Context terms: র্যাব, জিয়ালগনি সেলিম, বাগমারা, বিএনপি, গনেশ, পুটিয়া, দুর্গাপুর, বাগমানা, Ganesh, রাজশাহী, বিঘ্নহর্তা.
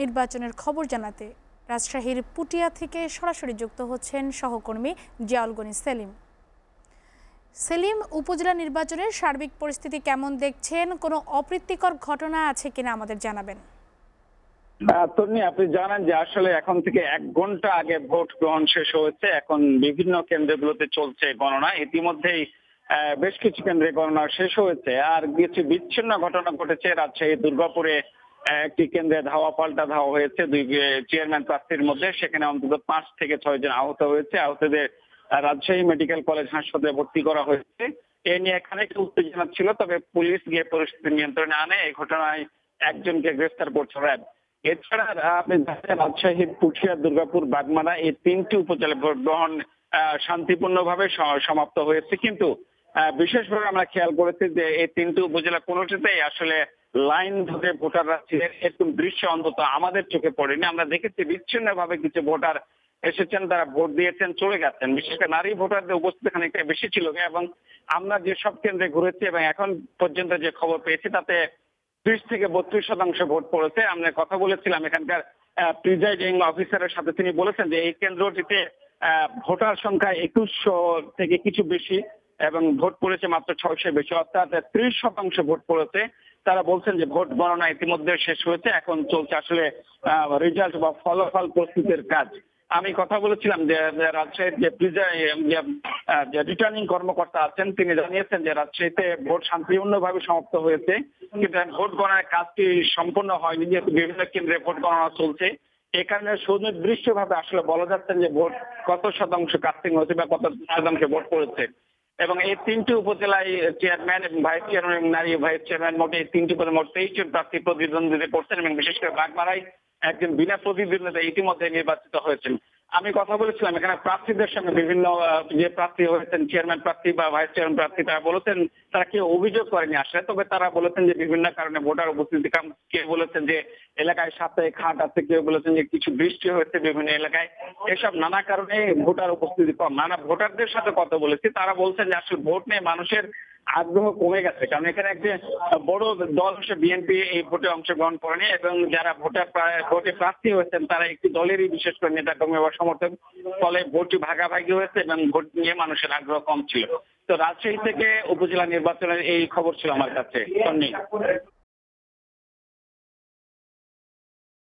নির্বাচনের খবর জানাতে রাজশাহীর পুটিয়া থেকে সরাসরি যুক্ত হচ্ছেন সহকর্মী জিয়ালগনি সেলিম। সেলিম, উপজেলা নির্বাচনের সার্বিক পরিস্থিতি কেমন দেখছেন? কোনো অপ্রীতিকর ঘটনা আছে কিনা আমাদের জানাবেন। আপনি জানেন যে আসলে এখন থেকে এক ঘন্টা আগে ভোট গ্রহণ শেষ হয়েছে। এখন বিভিন্ন কেন্দ্রগুলোতে চলছে গণনা। ইতিমধ্যেই বেশ কিছু কেন্দ্রে গণনা শেষ হয়েছে। আর কিছু বিচ্ছিন্ন ঘটনা ঘটেছে। রাজশাহী দুর্গাপুরে একটি কেন্দ্রে ধাওয়া পাল্টা ধাওয়া হয়েছে দুই চেয়ারম্যান প্রার্থীর মধ্যে। সেখানে অন্তত 5 থেকে 6 জন আহত হয়েছে। আহতদের রাজশাহী মেডিকেল কলেজ হাসপাতালে ভর্তি করা হয়েছে। এ নিয়ে এখানে একটি উত্তেজনা ছিল, তবে পুলিশ গিয়ে পরিস্থিতি নিয়ন্ত্রণে আনে। এই ঘটনায় একজনকে গ্রেফতার করছে র্যাব। এছাড়া আপনি জানেন রাজশাহী, পুঠিয়া, দুর্গাপুর, বাগমানা এই 3টি উপজেলা ভোট গ্রহণ শান্তিপূর্ণভাবে সমাপ্ত হয়েছে। কিন্তু বিশেষভাবে আমরা খেয়াল করেছি যে এই 3টি উপজেলা কোনোটিতেই আসলে লাইন ধরে ভোটাররা ছিলেন এরকম দৃশ্য অন্তত আমাদের চোখে পড়েনি। আমরা দেখেছি বিচ্ছিন্নভাবে কিছু ভোটার এসেছেন, তারা ভোট দিয়েছেন, চলে গেছেন। বিশেষ করে নারী ভোটারদের উপস্থিতি খানিকটা বেশি ছিল। এবং আমরা যে সব কেন্দ্রে ঘুরেছি এবং এখন পর্যন্ত যে খবর পেয়েছি তাতে 30 থেকে 32% ভোট পড়েছে। আমরা কথা বলেছিলাম এখানকার প্রিজাইডিং অফিসারের সাথে, তিনি বলেছেন যে এই কেন্দ্রটিতে ভোটার সংখ্যা 2100 থেকে কিছু বেশি এবং ভোট পড়েছে মাত্র 600 বেশি, অর্থাৎ 30% ভোট পড়েছে। তারা বলছেন যে ভোট গণনা ইতিমধ্যে শেষ হয়েছে, এখন চলছে আসলে রেজাল্ট বা ফলাফল প্রস্তুতের কাজ। আমি কথা বলেছিলাম যে রাজশাহীর যে রিটার্নিং কর্মকর্তা আছেন তিনি জানিয়েছেন যে রাজশাহীতে ভোট শান্তিপূর্ণভাবে সমাপ্ত হয়েছে, কিন্তু ভোট গণনার কাজটি সম্পূর্ণ হয়নি। যেহেতু বিভিন্ন কেন্দ্রে ভোট গণনা চলছে, এ কারণে সুনির্দিষ্টভাবে আসলে বলা যাচ্ছে যে ভোট কত শতাংশ কাস্টিং হয়েছে বা কত শতাংশ ভোট পড়েছে। এবং এই 3টি উপজেলায় চেয়ারম্যান এবং ভাইস চেয়ারম্যান এবং নারী ভাইস চেয়ারম্যান মোটে 3টি পদে মোট 23 জন প্রার্থী প্রতিদ্বন্দ্বিতা করছেন। এবং বিশেষ করে বাগমারায় একজন বিনা প্রতিদ্বন্দ্বিতা ইতিমধ্যে নির্বাচিত হয়েছেন। আমি কথা বলেছিলাম এখানে প্রার্থীদের সঙ্গে। বিভিন্ন যে প্রার্থী হয়েছেন চেয়ারম্যান প্রার্থী বা ভাইস চেয়ারম্যান প্রার্থী, তারা বলেছেন তারা কেউ অভিযোগ করেনি আসলে, তবে তারা বলেছেন যে বিভিন্ন কারণে ভোটার উপস্থিতি কম। কেউ বলেছেন যে এলাকায় সাপ্তাহিক হাট আছে, কেউ বলেছেন যে কিছু বৃষ্টি হয়েছে বিভিন্ন এলাকায়, এসব নানা কারণে ভোটার উপস্থিতি কম। নানা ভোটারদের সাথে কথা বলেছি, তারা বলছেন যে আসলে ভোট নিয়ে মানুষের আগ্রহ কমে গেছে, কারণ এখানে একটা বড় দল হিসেবে বিএনপি এই ভোটে অংশগ্রহণ করেনি। এবং যারা ভোটে প্রার্থী হয়েছেন তারা একটি দলেরই, বিশেষ করে নেতাকর্মী বা সমর্থক, ফলে ভোটটি ভাগাভাগি হয়েছে এবং ভোট নিয়ে মানুষের আগ্রহ কম ছিল। তো রাজশাহী থেকে উপজেলা নির্বাচনের এই খবর ছিল আমার কাছে।